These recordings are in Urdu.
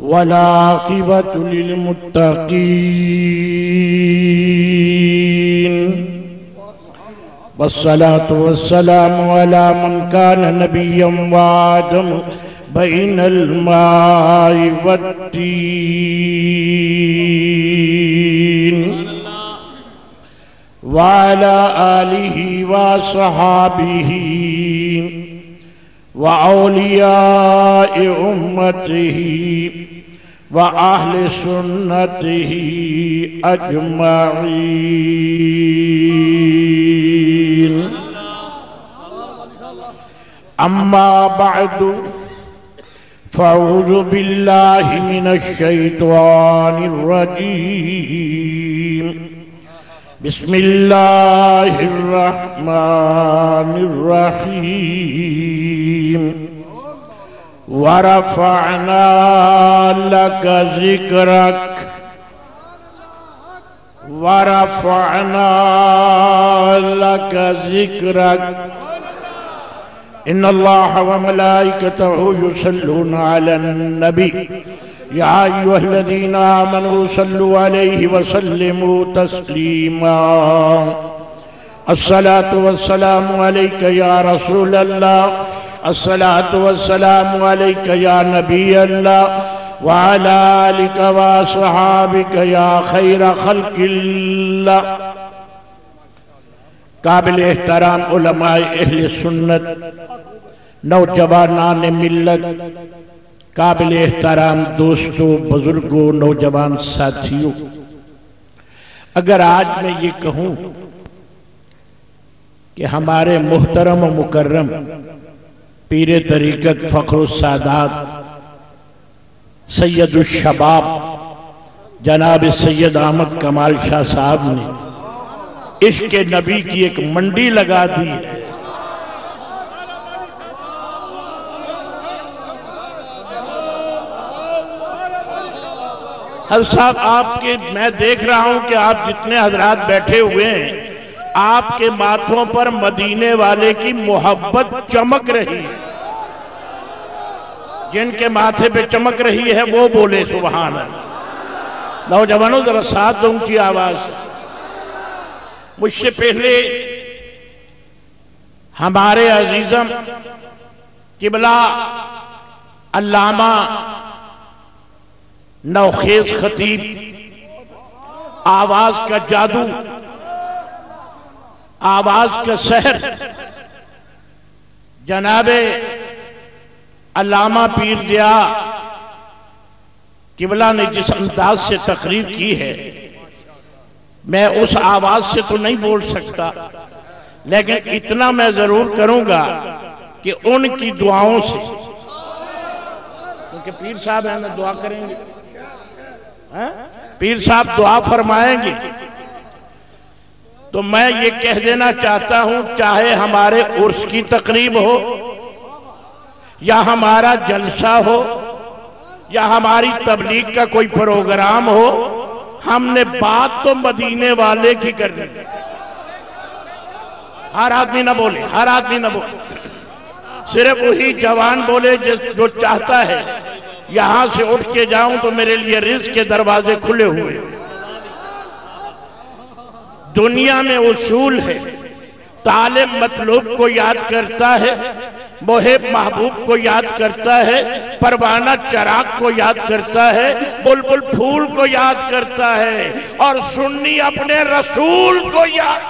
والعاقبة للمتقين. والصلاة والسلام على من كان نبيا وآدم بين الماء والتين وعلى آله وصحابه وأولياء أمته وأهل سنته أجمعين. أما بعد فأعوذ بالله من الشيطان الرجيم. بسم الله الرحمن الرحيم. ورفعنا لك ذكرك ورفعنا لك ذكرك. إن الله وملائكته يصلون على النبي يا أيها الذين آمنوا صلوا عليه وسلموا تسليما. الصلاة والسلام عليك يا رسول الله، الصلاة والسلام عليك يا نبي الله، وعلى آلك وصحابك يا خير خلق الله. قابل احترام علماء اہل سنت، نوجوانان ملت، قابل احترام دوستوں، بزرگوں، نوجوان ساتھیوں، اگر آج میں یہ کہوں کہ ہمارے محترم و مکرم پیر طریقت فخر السادات سید الشباب جناب سید احمد کمال شاہ صاحب نے عشق نبی کی ایک منڈی لگا دی ہے. حضرت صاحب آپ کے میں دیکھ رہا ہوں کہ آپ جتنے حضرات بیٹھے ہوئے ہیں آپ کے ماتھوں پر مدینے والے کی محبت چمک رہی ہے. جن کے ماتھے پہ چمک رہی ہے وہ بولے سبحان اللہ. نوجوانوں ذرا ساتھ دوں کی آواز. مجھ سے پہلے ہمارے عزیزم قبلہ علامہ نوخیز خطیب آواز کا جادو، آواز کا سحر، جناب علامہ پیر ضیاء قبلہ نے جس انداز سے تقریر کی ہے میں اس آواز سے تو نہیں بول سکتا، لیکن اتنا میں ضرور کروں گا کہ ان کی دعاؤں سے، کیونکہ پیر صاحب ہیں نا دعا کریں گے، پیر صاحب دعا فرمائیں گے، تو میں یہ کہہ دینا چاہتا ہوں چاہے ہمارے عرس کی تقریب ہو یا ہمارا جلسہ ہو یا ہماری تبلیغ کا کوئی پروگرام ہو، ہم نے بات تو مدینے والے کی کرنی. ہر آدمی نہ بولے، ہر آدمی نہ بولے، صرف وہی جوان بولے جو چاہتا ہے. یہاں سے اٹھ کے جاؤں تو میرے لیے رزق کے دروازے کھلے ہوئے. دنیا میں اصول ہے، طالب مطلوب کو یاد کرتا ہے، محب محبوب کو یاد کرتا ہے، پروانہ چراغ کو یاد کرتا ہے، بلبل پھول کو یاد کرتا ہے، اور سنی اپنے رسول کو یاد.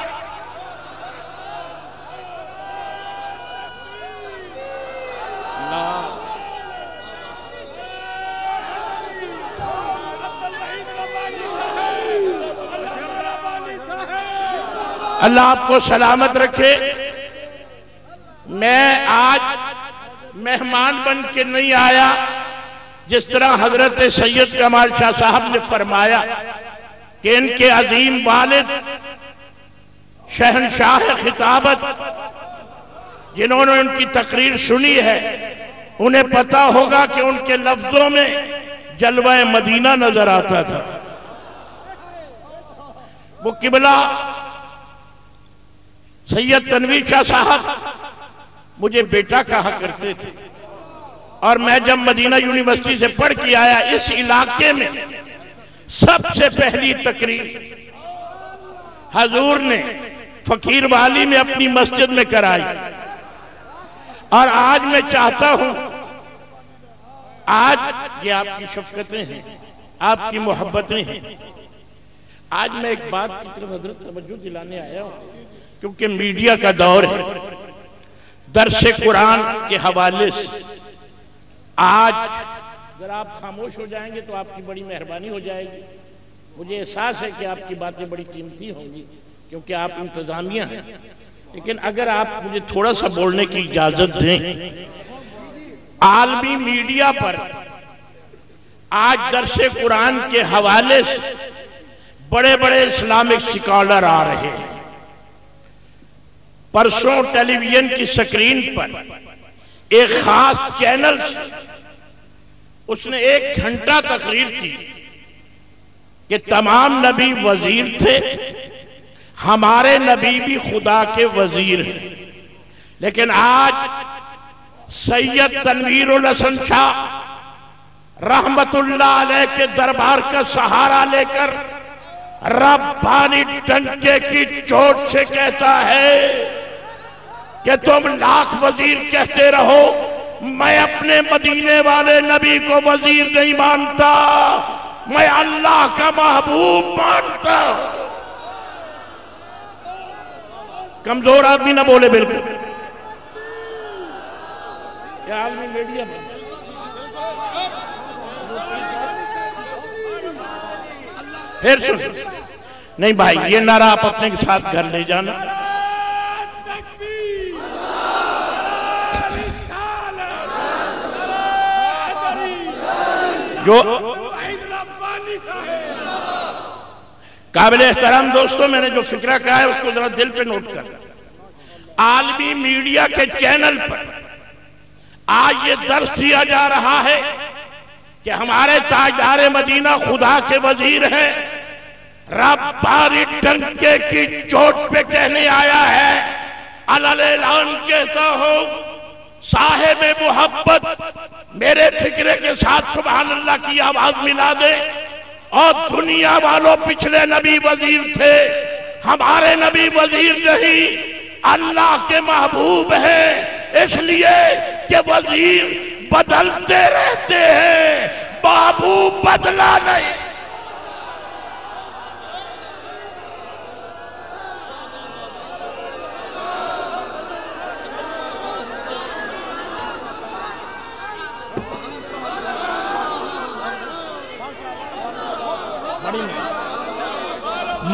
اللہ آپ کو سلامت رکھے. میں آج مہمان بن کے نہیں آیا. جس طرح حضرت سید کمال شاہ صاحب نے فرمایا کہ ان کے عظیم والد شہنشاہ خطابت، جنہوں نے ان کی تقریر سنی ہے انہیں پتا ہوگا کہ ان کے لفظوں میں جلوہ مدینہ نظر آتا تھا. وہ قبلہ سید تنویر شاہ صاحب مجھے بیٹا کہا کرتے تھے، اور میں جب مدینہ یونیورسٹی سے پڑھ کے آیا اس علاقے میں سب سے پہلی تقریر حضور نے فقیر والی میں اپنی مسجد میں کرائی، اور آج میں چاہتا ہوں، آج یہ آپ کی شفقتیں ہیں، آپ کی محبتیں ہیں۔ آج میں ایک بات کی طرف حضرت توجہ دلانے آیا ہوں، کیونکہ میڈیا کا دور ہے، درس قرآن کے حوالے سے آج اگر آپ خاموش ہو جائیں گے تو آپ کی بڑی مہربانی ہو جائے گی۔ مجھے احساس ہے کہ آپ کی باتیں بڑی قیمتی ہوں گی کیونکہ آپ انتظامیہ ہیں، لیکن اگر آپ مجھے تھوڑا سا بولنے کی اجازت دیں۔ عالمی میڈیا پر آج درس قرآن کے حوالے سے بڑے بڑے اسلامک سکالر آ رہے ہیں۔ پرسوں ٹیلی ویژن کی سکرین پر ایک خاص چینل اس نے 1 گھنٹہ تقریر کی کہ تمام نبی وزیر تھے، ہمارے نبی بھی خدا کے وزیر ہیں۔ لیکن آج سید تنویر الحسن شاہ رحمت اللہ علیہ کے دربار کا سہارا لے کر ربانی ڈنکے کی چوٹ سے کہتا ہے کہ تم لاکھ وزیر کہتے رہو، میں اپنے مدینے والے نبی کو وزیر نہیں مانتا، میں اللہ کا محبوب مانتا ہوں۔ کمزور آدمی نہ بولے بالکل۔ عالمی میڈیا میں پھر سن، نہیں بھائی یہ نعرہ آپ اپنے کے ساتھ گھر لے جانا۔ جو قابل احترام دوستوں، میں نے جو فکرہ کہا ہے اس کو ذرا دل پہ نوٹ کرنا۔ عالمی میڈیا کے چینل پر آج یہ درس دیا جا رہا ہے کہ ہمارے تاجدار مدینہ خدا کے وزیر ہیں۔ رب باری ڈنکے کی چوٹ پہ کہنے آیا ہے، علل اعلان کہتا ہوں، صاحب محبت میرے فکرے کے ساتھ سبحان اللہ کی آواز ملا دے، اور دنیا والوں پچھلے نبی وزیر تھے، ہمارے نبی وزیر نہیں، اللہ کے محبوب ہیں، اس لیے کہ وزیر بدلتے رہتے ہیں، محبوب بدلا نہیں۔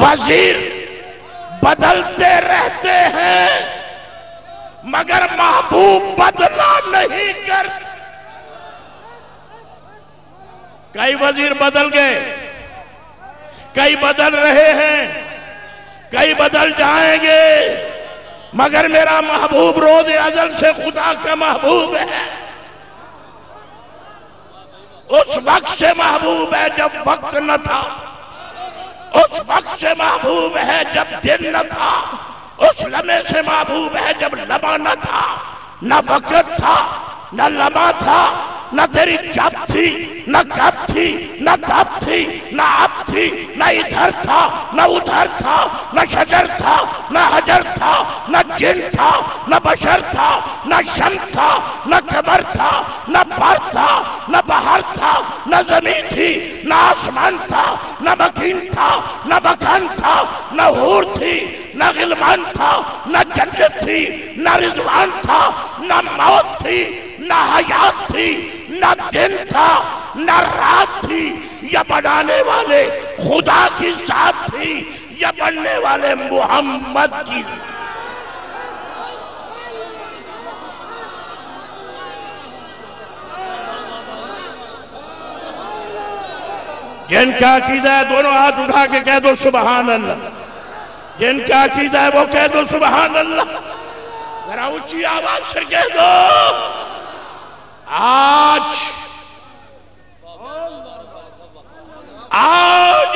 وزیر بدلتے رہتے ہیں مگر محبوب بدلا نہیں کرتے۔ کئی وزیر بدل گئے، کئی بدل رہے ہیں، کئی بدل جائیں گے، مگر میرا محبوب روز ازل سے خدا کا محبوب ہے، اس وقت سے محبوب ہے جب وقت نہ تھا، اس وقت سے محبوب ہے جب دن نہ تھا، اس لمحے سے محبوب ہے جب لمحہ نہ تھا، نہ وقت تھا، نہ لمحہ تھا، نہ تیری جب تھی، نہ کب تھی، نہ تب تھی، نہ اب تھی، نہ ادھر تھا، نہ ادھر تھا، نہ شجر تھا، نہ حجر تھا، نہ جن تھا، نہ بشر تھا، نہ شم تھا، نہ قمر تھا، نہ بر تھا، نہ بحر تھا، نہ زمین تھی، نہ آسمان تھا، نہ مکین تھا، نہ مکان تھا، نہ حور تھی، نہ غلمان تھا، نہ جنت تھی، نہ رضوان تھا، نہ موت تھی، نہ حیات تھی، نہ دن تھا، نہ رات تھی، یہ بنانے والے خدا کی ذات تھی، یہ بننے والے محمد کی۔ جن کا عقیدہ ہے دونوں ہاتھ اٹھا کے کہہ دو سبحان اللہ، جن کا عقیدہ ہے وہ کہہ دو سبحان اللہ، ذرا اونچی آواز سے کہہ دو۔ آج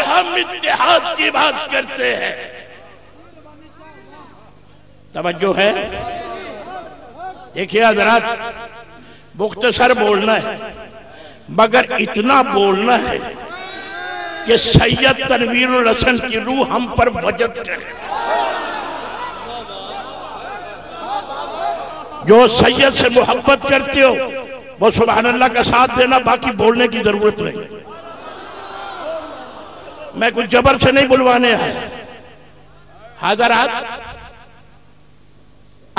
ہم اتحاد کی بات کرتے ہیں، توجہ ہے۔ دیکھیے حضرات، مختصر بولنا ہے مگر اتنا بولنا ہے کہ سید تنویر الحسن کی روح ہم پر وجد کرے. جو سید سے محبت کرتے ہو وہ سبحان اللہ کا ساتھ دینا, باقی بولنے کی ضرورت نہیں. میں کوئی جبر سے نہیں بلوانے آیا. حضرات,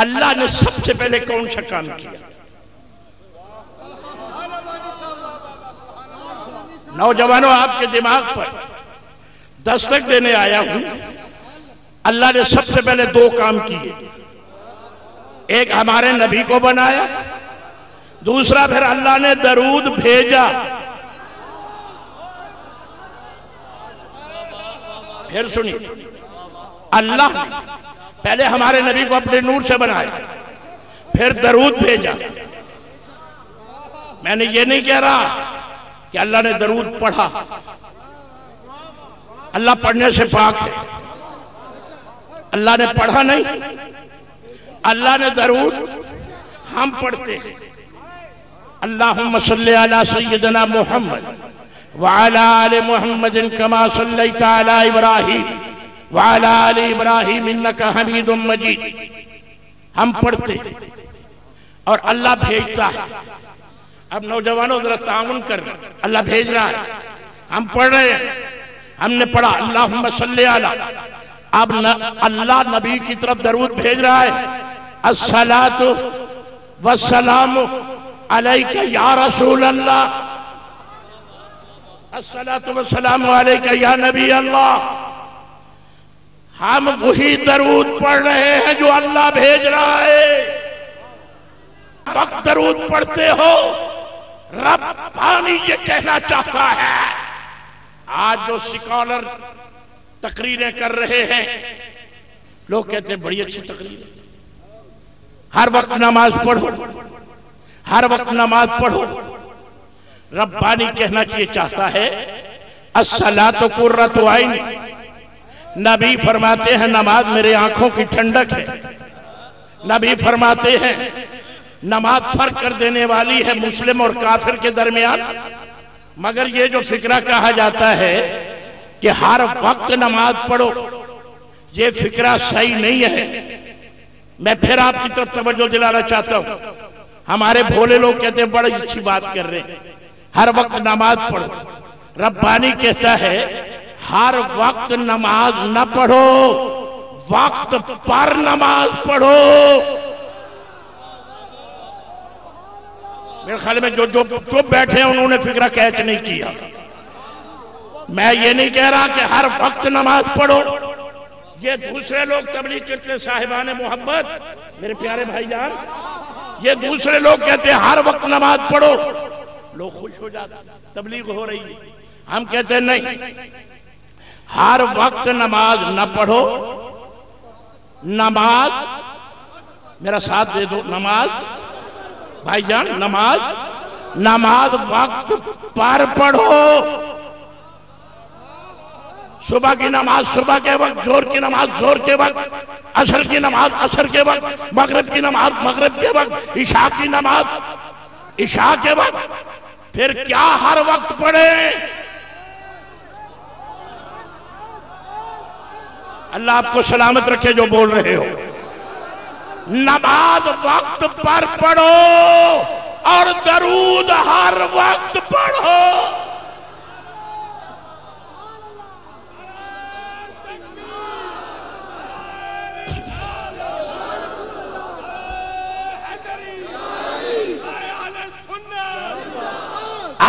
اللہ نے سب سے پہلے کون سا کام کیا؟ نوجوانوں, آپ کے دماغ پر دستک دینے آیا ہوں. اللہ نے سب سے پہلے دو کام کیے, ایک ہمارے نبی کو بنایا, دوسرا پھر اللہ نے درود بھیجا. پھر سنی, اللہ پہلے ہمارے نبی کو اپنے نور سے بنایا, پھر درود بھیجا. میں نے یہ نہیں کہہ رہا کہ اللہ نے درود پڑھا, اللہ پڑھنے سے پاک ہے, اللہ نے پڑھا نہیں, اللہ نے درود ہم پڑھتے ہیں. اللہم صلی علی سیدنا محمد وعلی آل محمد کما صلیت علی ابراہیم وعلی آل ابراہیم انکا حمید مجید. ہم پڑھتے ہیں اور اللہ بھیجتا ہے. اب نوجوانوں ذرا تعاون کر, اللہ بھیج رہا ہے, ہم پڑھ رہے ہیں, ہم نے پڑھا اللہم صلی علی. اب اللہ نبی کی طرف درود بھیج رہا ہے, الصلاة والسلام علیکہ یا رسول اللہ, الصلاة والسلام علیکہ یا نبی اللہ. ہم وہی درود پڑھ رہے ہیں جو اللہ بھیج رہا ہے. وقت درود پڑھتے ہو, رب پانی یہ کہنا چاہتا ہے. آج جو سکالر تقریریں کر رہے ہیں, لوگ کہتے ہیں بڑی اچھی تقریر, ہر وقت نماز پڑھو, ہر وقت نماز پڑھو. رب پانی کہنا یہ چاہتا ہے الصلاۃ قرۃ عین. نبی فرماتے ہیں نماز میرے آنکھوں کی ٹھنڈک ہے. نبی فرماتے ہیں نماز فرق کر دینے والی ہے مسلم اور کافر کے درمیان. مگر یہ جو فکرہ کہا جاتا ہے کہ ہر وقت نماز پڑھو, یہ فکرہ صحیح نہیں ہے. میں پھر آپ کی طرف توجہ دلانا چاہتا ہوں. ہمارے بھولے لوگ کہتے ہیں بڑی اچھی بات کر رہے ہیں, ہر وقت نماز پڑھو. ربانی کہتا ہے ہر وقت نماز نہ پڑھو, وقت پر نماز پڑھو. میرے خیال میں جو چپ بیٹھے ہیں انہوں نے فکرہ کیچ نہیں کیا. میں یہ نہیں کہہ رہا کہ ہر وقت نماز پڑھو. یہ دوسرے لوگ تبلیغ کرتے ہیں, صاحبان محبت میرے پیارے بھائی جان, یہ دوسرے لوگ کہتے ہیں ہر وقت نماز پڑھو, لوگ خوش ہو جاتے ہیں تبلیغ ہو رہی ہے. ہم کہتے ہیں نہیں, ہر وقت نماز نہ پڑھو. نماز, میرا ساتھ دے دو, نماز بھائی جان, نماز وقت پر پڑھو. صبح کی نماز صبح کے وقت, زور کی نماز زور کے وقت, عصر کی نماز عصر کے وقت, مغرب کی نماز مغرب کے وقت, عشاء کی نماز عشاء کے وقت. پھر کیا ہر وقت پڑھیں؟ اللہ آپ کو سلامت رکھے جو بول رہے ہو. نماز وقت پر پڑھو اور درود ہر وقت پڑھو.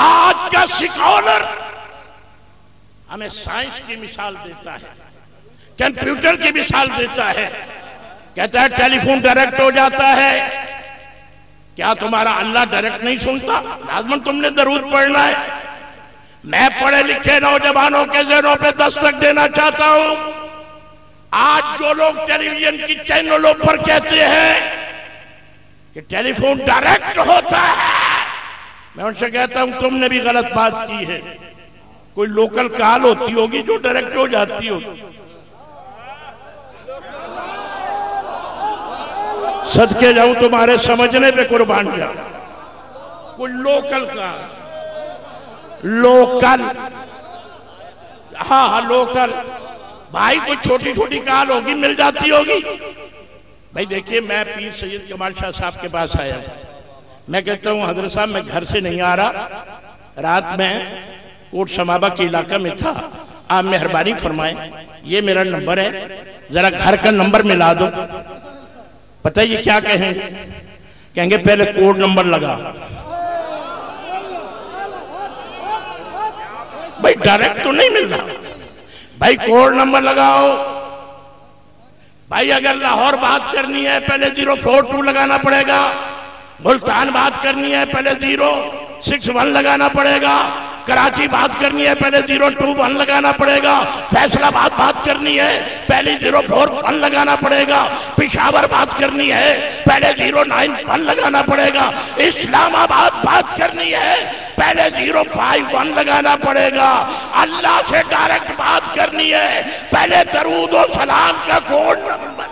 آج کا سکالر ہمیں سائنس کی مثال دیتا ہے, کمپیوٹر کی مثال دیتا ہے, کہتا ہے ٹیلی فون ڈائریکٹ ہو جاتا ہے. کیا تمہارا اللہ ڈائریکٹ نہیں سنتا؟ لازماً تم نے درود پڑھنا ہے. میں پڑھے لکھے نوجوانوں کے ذہنوں پہ دستک دینا چاہتا ہوں. آج جو لوگ ٹیلی ویژن کی چینلوں پر کہتے ہیں کہ ٹیلی فون ڈائریکٹ ہوتا ہے, میں ان سے کہتا ہوں تم نے بھی غلط بات کی ہے. کوئی لوکل کال ہوتی ہوگی جو ڈائریکٹ ہو جاتی ہوگی. صدقے جاؤں تمہارے سمجھنے پہ قربان جاؤں. کوئی لوکل کا لوکل، ہاں لوکل بھائی کوئی چھوٹی چھوٹی کال ہوگی مل جاتی ہوگی. بھائی دیکھیے میں پیر سید کمال شاہ صاحب کے پاس آیا، میں کہتا ہوں حضرت صاحب میں گھر سے نہیں آ رہا، رات میں کوٹ سمابہ کے علاقہ میں تھا، آپ مہربانی فرمائیں یہ میرا نمبر ہے ذرا گھر کا نمبر ملا دو. پتہ یہ کیا کہیں گے؟ کہیں گے پہلے کوڈ نمبر لگا. بھائی ڈائریکٹ تو نہیں مل رہا، بھائی کوڈ نمبر لگاؤ. بھائی اگر لاہور بات کرنی ہے پہلے 042 لگانا پڑے گا، ملتان بات کرنی ہے پہلے 061 لگانا پڑے گا، کراچی بات کرنی ہے پہلے 021 لگانا پڑے گا، فیصل آباد بات کرنی ہے پہلے 041 لگانا پڑے گا، پشاور بات کرنی ہے پہلے 091 لگانا پڑے گا، اسلام آباد بات کرنی ہے پہلے 051 لگانا پڑے گا، اللہ سے ڈائریکٹ بات کرنی ہے پہلے درود و سلام کا کوڈ نمبر.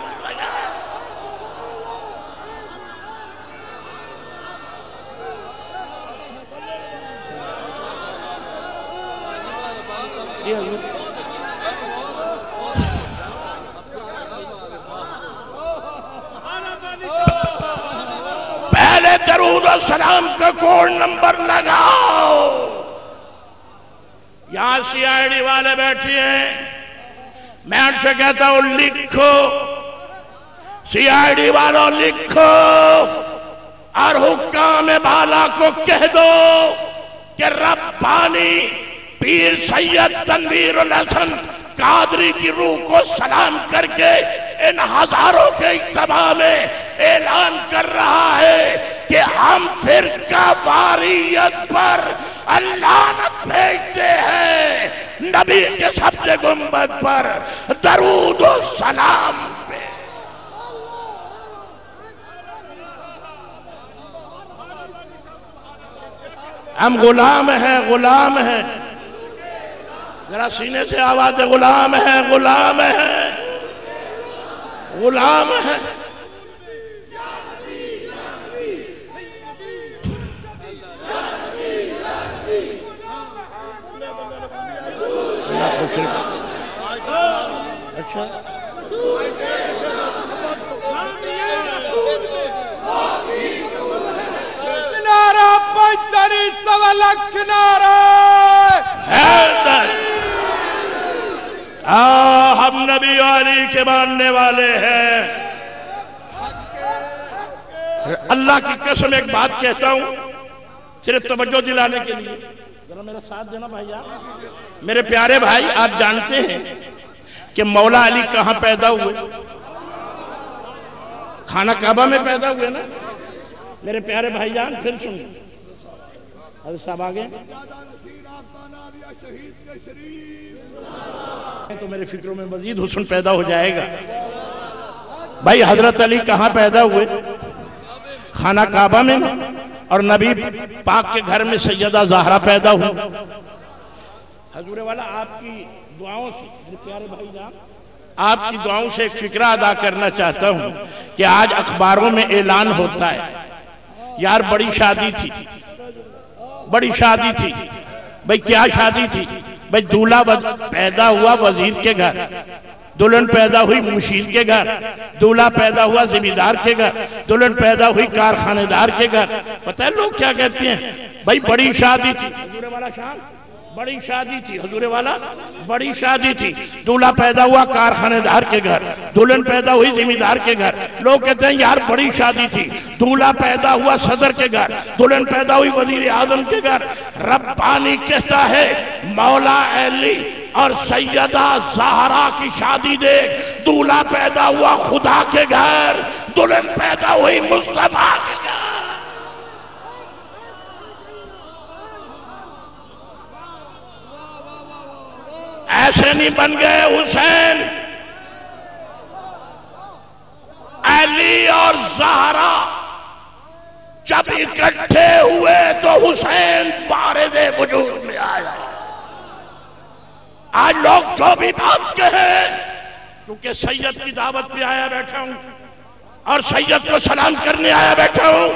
پہلے درود و سلام کا کوڈ نمبر لگاؤ. یہاں سی آئی ڈی والے بیٹھے ہیں، میں ان سے کہتا ہوں لکھو، سی آئی ڈی والوں لکھو اور حکام بالا کو کہہ دو کہ ربانی پیر سید تنویر الحسن قادری کی روح کو سلام کر کے ان ہزاروں کے اجتماع میں اعلان کر رہا ہے کہ ہم فرقہ واریت پر لعنت بھیجتے ہیں، نبی کے سبز گنبد پر درود و سلام. ہم غلام ہیں، غلام ہیں، ذرا سینے سے آواز ہے، غلام ہے، غلام ہے، غلام ہے. اچھا نعرہ پنجتری سوا لکھ نعرہ حیدر. ہم نبی علی کے ماننے والے ہیں. اللہ کی قسم ایک بات کہتا ہوں صرف توجہ دلانے کے لیے، ذرا میرا ساتھ دینا بھائی. آپ میرے پیارے بھائی، آپ جانتے ہیں کہ مولا علی کہاں پیدا ہوئے؟ خانہ کعبہ میں پیدا ہوئے نا میرے پیارے بھائی جان. پھر سن حضرت صاحب آگے تو میرے فکروں میں مزید حسن پیدا ہو جائے گا. بھائی حضرت علی کہاں پیدا ہوئے؟ خانہ کعبہ میں. اور نبی پاک کے گھر میں سیدہ زہرہ پیدا ہوئی. حضور والا آپ کی دعاؤں سے، میرے پیارے بھائی جان، آپ کی دعاؤں سے ایک شکریہ ادا کرنا چاہتا ہوں کہ آج اخباروں میں اعلان ہوتا ہے یار بڑی شادی تھی، بڑی شادی تھی. بھائی کیا شادی تھی؟ بھائی دولہا پیدا ہوا وزیر کے گھر، دلہن پیدا ہوئی مشیر کے گھر، دولہا پیدا ہوا زمیندار کے گھر، دلہن پیدا ہوئی کارخانے دار کے گھر. پتہ ہے لوگ کیا کہتے ہیں؟ بھائی بڑی شادی تھی حضور والا شان، بڑی شادی تھی حضور والا، بڑی شادی تھی. دولہا پیدا ہوا کارخانے دار کے گھر، دلہن پیدا ہوئی زمیندار کے گھر. لوگ کہتے ہیں یار بڑی شادی تھی. دولہا پیدا ہوا صدر کے گھر، دلہن پیدا ہوئی وزیر اعظم کے گھر. ربانی کہتا ہے مولا علی اور سیدہ زہرہ کی شادی دیکھ، دولہا پیدا ہوا خدا کے گھر، دلہن پیدا ہوئی مصطفیٰ کے گھر. ایسے نہیں بن گئے حسین، علی اور زہرہ جب اکٹھے ہوئے تو حسین بارز وجود میں آیا. آج لوگ جو بھی بات کہیں، کیونکہ سید کی دعوت پہ آیا بیٹھا ہوں اور سید کو سلام کرنے آیا بیٹھا ہوں،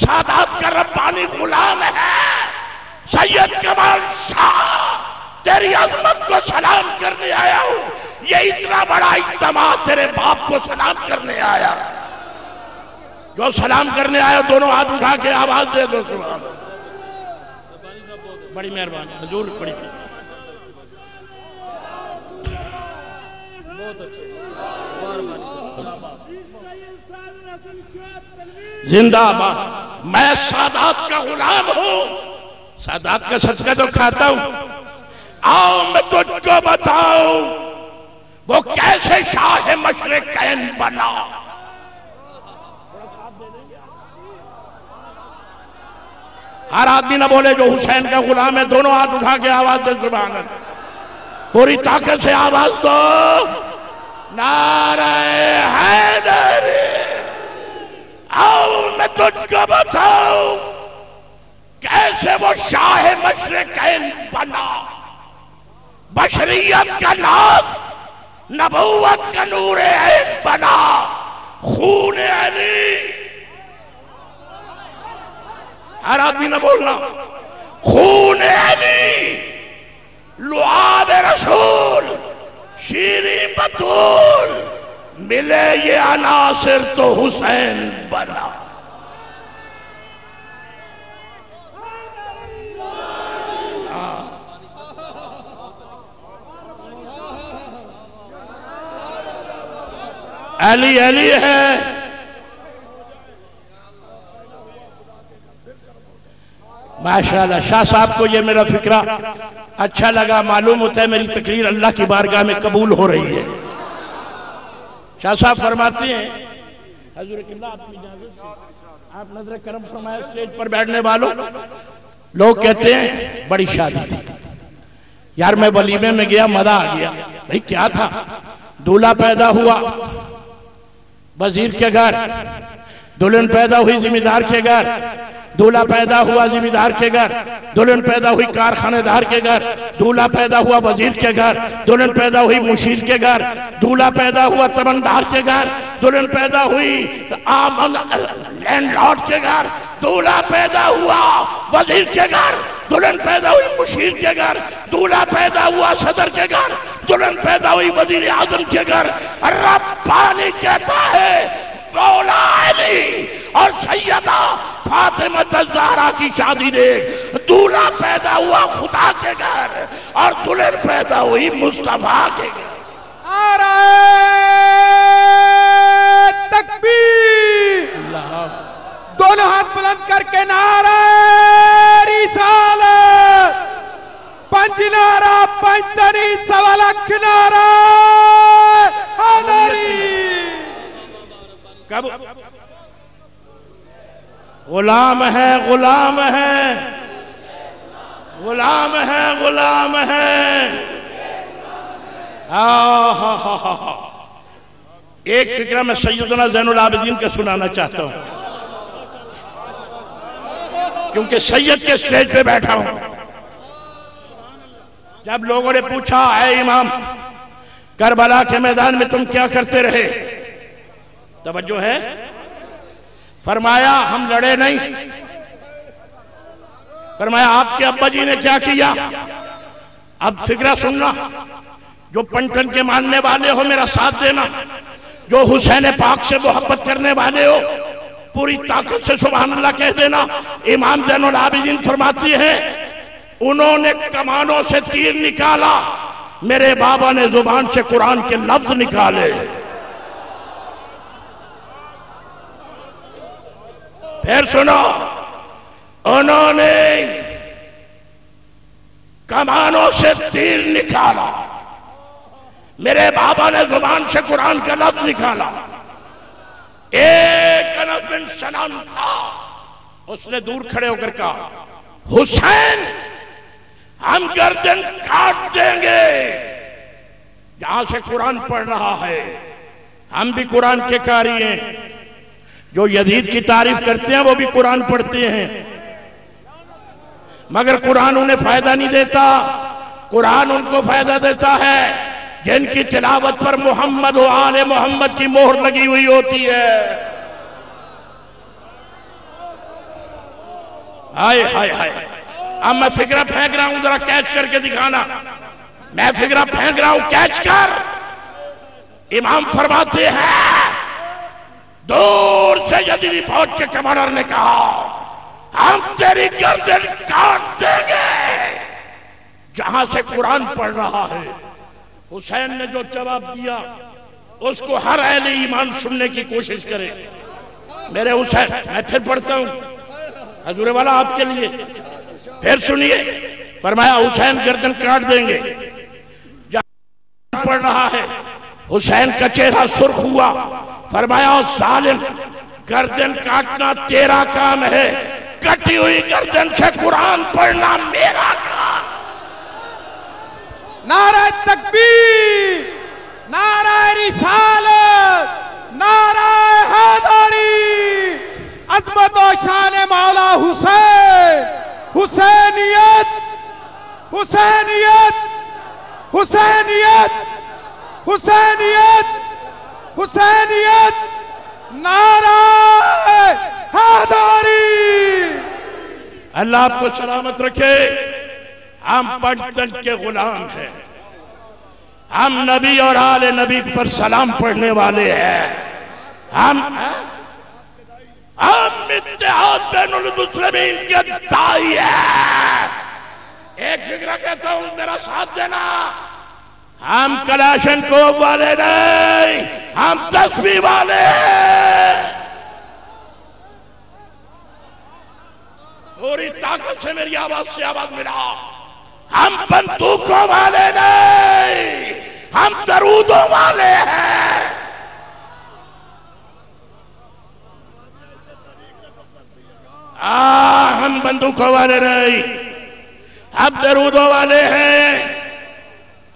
سادات کا ربانی غلام ہے سید کمال شاہ، تیری عظمت کو سلام کرنے آیا ہوں. یہ اتنا بڑا اجتماع تیرے باپ کو سلام کرنے آیا. جو سلام کرنے آیا دونوں ہاتھ اٹھا کے آواز دے دو سبحان اللہ. بڑی مہربانی حضور، بڑی بہت اچھے زندہ باد. میں سادات کا غلام ہوں، سادات کا صدقہ تو کھاتا ہوں. آؤ میں تجھ کو بتاؤں وہ کیسے شاہ مشرقین بنا. ہر آدمی نہ بولے جو حسین کا غلام ہے. دونوں ہاتھ اٹھا کے آواز دے سبحان اللہ، پوری طاقت سے آواز دو. نعرہ حیدری. آؤ میں تجھ کو بتاؤں کیسے وہ شاہ مشرقین بنا. بشریت کا ناز، نبوت کا نور عین بنا. خون علی. ہر آدمی نہ بولنا خون علی، لعاب رسول، شیریں بطول، ملے یہ عناصر تو حسین بنا. علی علی ہے. ماشاءاللہ شاہ صاحب کو یہ میرا فکرہ اچھا لگا. معلوم ہوتا ہے میری تقریر اللہ کی بارگاہ میں قبول ہو رہی ہے. شاہ صاحب فرماتے ہیں حضور قبلہ آپ کی اجازت سے آپ نظر کرم فرمائے اسٹیج پر بیٹھنے والوں. لوگ کہتے ہیں بڑی شادی تھی یار، میں ولیمے میں گیا مزہ آ گیا. بھئی کیا تھا، دولہا پیدا ہوا وزیر کے گھر، دلہن پیدا ہوئی ذمہ دار کے گھر، دولہا پیدا ہوا ذمہ دار کے گھر، دلہن پیدا ہوئی کارخانے دار کے گھر، دولہا پیدا ہوا وزیر کے گھر، دلہن پیدا ہوئی مشیر کے گھر، دولہا پیدا ہوا تمندار کے گھر، دلہن پیدا ہوئی لینڈ لارڈ کے گھر، دولہا پیدا ہوا وزیر کے گھر، دلہن پیدا ہوئی مشیر کے گھر، دولہا پیدا ہوا صدر کے گھر، دلہن پیدا ہوئی وزیر اعظم کے گھر. ربانی کہتا ہے مولا علی اور سیدہ فاطمہ الزہرا کی شادی دیکھ. دولہا پیدا ہوا خدا کے گھر اور دلہن پیدا ہوئی مصطفیٰ کے گھر. نعرہ تکبیر. دونوں ہاتھ بلند کر کے نعرہ رسالت. پنج نعرہ، پنج تنی، سوا لکھ نعرہ حیدری. غلام ہے، غلام ہے، غلام ہے، غلام ہے. ایک فکرہ میں سیدنا زین العابدین کا سنانا چاہتا ہوں کیونکہ سید کے سٹیج پہ بیٹھا ہوں. جب لوگوں نے پوچھا اے امام کربلا کے میدان میں تم کیا کرتے رہے، توجہ ہے، فرمایا ہم لڑے نہیں. فرمایا آپ کے ابا جی نے کیا کیا. اب فکرہ سننا، جو پنٹن کے ماننے والے ہو میرا ساتھ دینا، جو حسین پاک سے محبت کرنے والے ہو پوری طاقت سے سبحان اللہ کہہ دینا. امام زین العابدین فرماتی ہے انہوں نے کمانوں سے تیر نکالا، میرے بابا نے زبان سے قرآن کے لفظ نکالے. پھر سنو، انہوں نے کمانوں سے تیر نکالا، میرے بابا نے زبان سے قرآن کا لفظ نکالا. ایک انس بن سلام تھا، اس نے دور کھڑے ہو کر کہا حسین ہم گردن کاٹ دیں گے. جہاں سے قرآن پڑھ رہا ہے ہم بھی قرآن کے قاری ہیں، جو یزید کی تعریف کرتے ہیں وہ بھی قرآن پڑھتے ہیں مگر قرآن انہیں فائدہ نہیں دیتا، قرآن ان کو فائدہ دیتا ہے جن کی تلاوت پر محمد و آل محمد کی مہر لگی ہوئی ہوتی ہے. آئے آئے آئے اب میں فگرہ پھینک رہا ہوں ذرا کیچ کر کے دکھانا. میں فگرہ پھینک رہا ہوں کیچ کر. امام فرماتے ہیں دور سے یزیدی فوج کے کمانڈر نے کہا ہم تیری گردن کاٹ دیں گے. جہاں سے قرآن پڑھ رہا ہے حسین نے جو جواب دیا اس کو ہر اہل ایمان سننے کی کوشش کرے. میرے حسین میں پھر پڑھتا ہوں حضور والا آپ کے لیے پھر سنیے. فرمایا حسین گردن کاٹ دیں گے. جہاں پڑھ رہا ہے حسین کا چہرہ سرخ ہوا. فرمایا ظالم گردن کاٹنا تیرا کام ہے, کٹی ہوئی گردن سے قرآن پڑھنا میرا کام. نعرہ تکبیر, نعرہ رسالت, نعرہ حیدری. عظمت و شان مولا حسین. حسینیت حسینیت حسینیت حسینیت حسینیت. نعرہ حیدری. اللہ آپ کو سلامت رکھے. ہم پنجتن کے غلام ہیں. ہم نبی اور آل نبی پر سلام پڑھنے والے ہیں. ہم اتحاد بین المسلمین کے داعی ہیں. ایک فکرہ کہتا ہوں میرا ساتھ دینا. ہم کلاشن کو والے نہیں, ہم تسبیح والے ہیں. پوری طاقت سے میری آواز سے آواز ملا. ہم بندوقوں والے نہیں, ہم درودوں والے ہیں. ہم بندوقوں والے نہیں, ہم درودوں والے ہیں.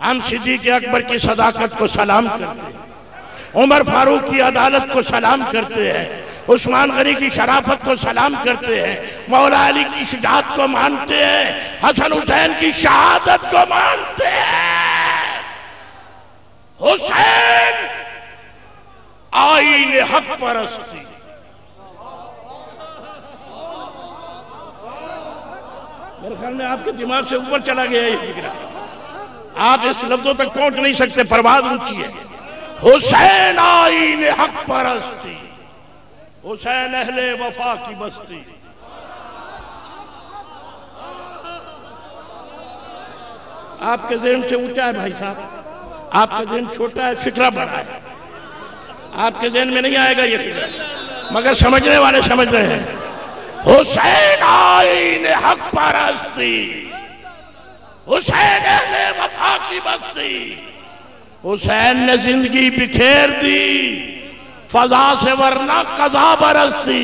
ہم صدیق اکبر کی صداقت کو سلام کرتے ہیں, عمر فاروق کی عدالت کو سلام کرتے ہیں, عثمان غنی کی شرافت کو سلام کرتے ہیں, مولا علی کی شجاعت کو مانتے ہیں, حسن حسین کی شہادت کو مانتے ہیں. حسین آئین حق پرستی. میرے خیال میں آپ کے دماغ سے اوپر چلا گیا یہ فکرہ. آپ اس لفظوں تک پہنچ نہیں سکتے, پرواز اونچی ہے. حسین آئین حق پرستی, حسین اہل وفا کی بستی. آپ کے ذہن سے اونچا ہے بھائی صاحب, آپ کا ذہن چھوٹا ہے, فکرہ بڑا ہے. آپ کے ذہن میں نہیں آئے گا یہ فکرہ, مگر سمجھنے والے سمجھ رہے ہیں. حسین آئین حق پرستی, حسین اہل وفا کی بستی. حسین نے زندگی بکھیر دی, فضا سے ورنہ قضا برستی.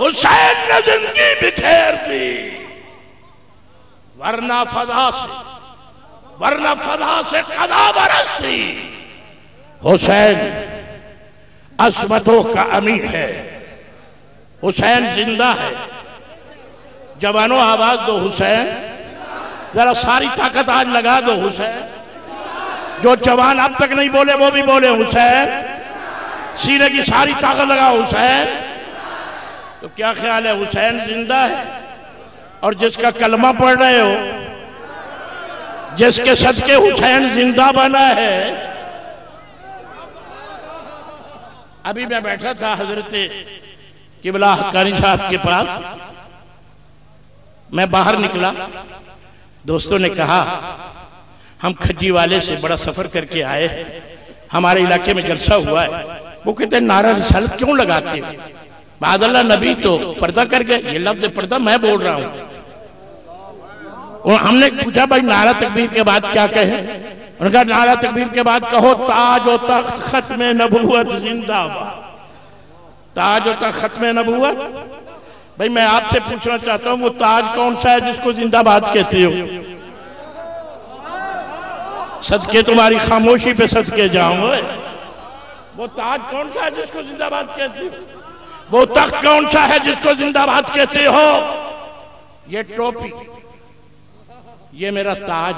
حسین نے زندگی بکھیر دی ورنہ فضا سے قضا برستی. حسین عصمتوں کا امین ہے. حسین زندہ ہے. جوانوں آواز دو حسین. ذرا ساری طاقت آج لگا دو حسین. جو جوان اب تک نہیں بولے وہ بھی بولے حسین. سینے کی ساری طاقت لگا حسین. تو کیا خیال ہے حسین زندہ ہے, اور جس کا کلمہ پڑھ رہے ہو, جس کے صدقے حسین زندہ بنا ہے. ابھی میں بیٹھا تھا حضرت قبلہ حقانی صاحب کے پاس. میں باہر نکلا, دوستوں نے کہا ہم کھجی والے سے بڑا سفر کر کے آئے, ہمارے علاقے میں جلسہ ہوا ہے. وہ کہتے ہیں نعرہ رسالت کیوں لگاتے ہیں, بعد اللہ نبی تو پردہ کر گئے. یہ لفظ پردہ میں بول رہا ہوں. اور ہم نے پوچھا بھائی نعرہ تکبیر کے بعد کیا کہیں؟ انہوں نے کہا نعرہ تکبیر کے بعد کہو تاج و تخت ختم نبوت زندہ باد. تاج و تخت ختم نبوت. بھئی میں آپ سے پوچھنا چاہتا ہوں وہ تاج کون سا ہے جس کو زندہ باد کہتے ہو؟ صدقے تمہاری خاموشی پہ صدقے جاؤں. وہ تاج کون سا ہے جس کو زندہ باد کہتے ہو؟ وہ تخت کون سا ہے جس کو زندہ باد کہتے ہو؟ یہ ٹوپی, یہ میرا تاج.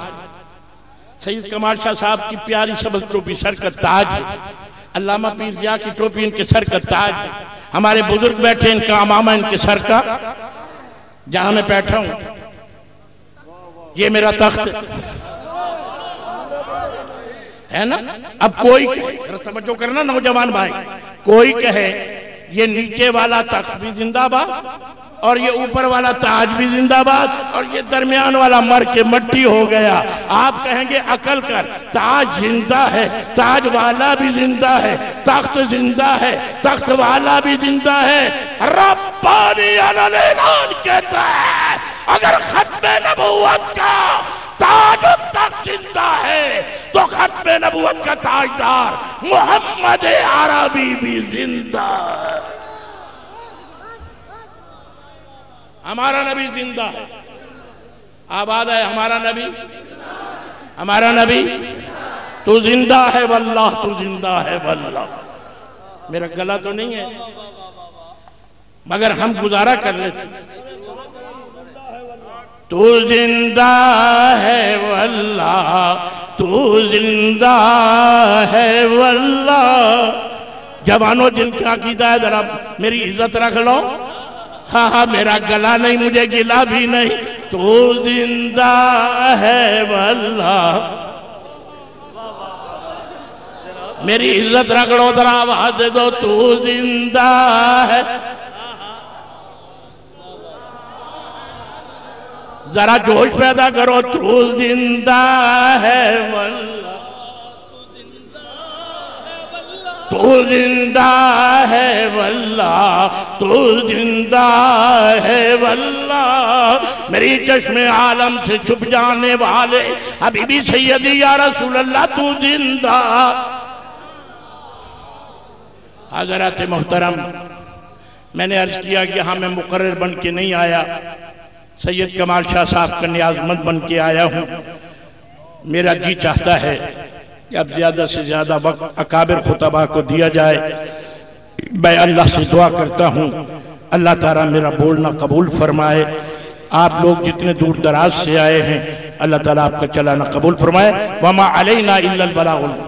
سید کمال شاہ صاحب کی پیاری سبز ٹوپی سر کا تاج. علامہ پیر ضیاء کی ٹوپی ان کے سر کا تاج، ہمارے بزرگ بیٹھے ان کا امامہ ان کے سر کا، جہاں میں بیٹھا ہوں یہ میرا تخت ہے نا۔ اب کوئی کہے، توجہ کرنا نوجوان بھائی، کوئی کہے یہ نیچے والا تخت بھی زندہ باد اور یہ اوپر والا تاج بھی زندہ باد اور یہ درمیان والا مر کے مٹی ہو گیا، آپ کہیں گے عقل کر، تاج زندہ ہے، تاج والا بھی زندہ ہے، تخت زندہ ہے، تخت والا بھی زندہ ہے۔ ربانی اعلان کہتا ہے اگر ختم نبوت کا تاج و تخت زندہ ہے تو ختم نبوت کا تاجدار محمد عربی بھی زندہ ہے، ہمارا نبی زندہ ہے۔ آباد ہے ہمارا نبی، ہمارا نبی تو زندہ ہے واللہ، تو زندہ ہے واللہ۔ میرا گلا تو نہیں ہے مگر ہم گزارا کر لیتے، تو زندہ ہے واللہ، تو زندہ ہے واللہ۔ جوانوں جن کا عقیدہ ہے ذرا میری عزت رکھ لو، ہاں ہاں میرا گلا نہیں، مجھے گلا بھی نہیں، تو زندہ ہے واللہ، میری عزت رکھو ذرا، آواز دے دو، تو زندہ ہے۔ ذرا جوش پیدا کرو، تو زندہ ہے واللہ، تو زندہ ہے واللہ، تو زندہ ہے واللہ۔ میری چشم عالم سے چھپ جانے والے حبیبی سیدی یا رسول اللہ تو زندہ۔ حضرات محترم، میں نے عرض کیا کہ ہاں میں مقرر بن کے نہیں آیا، سید کمال شاہ صاحب کا نیاز مند بن کے آیا ہوں۔ میرا جی چاہتا ہے کہ اب زیادہ سے زیادہ وقت اکابر خطباء کو دیا جائے۔ میں اللہ سے دعا کرتا ہوں اللہ تعالیٰ میرا بولنا قبول فرمائے۔ آپ لوگ جتنے دور دراز سے آئے ہیں اللہ تعالیٰ آپ کا چلانا قبول فرمائے۔ وَمَا عَلَيْنَا إِلَّا الْبَلَاغُ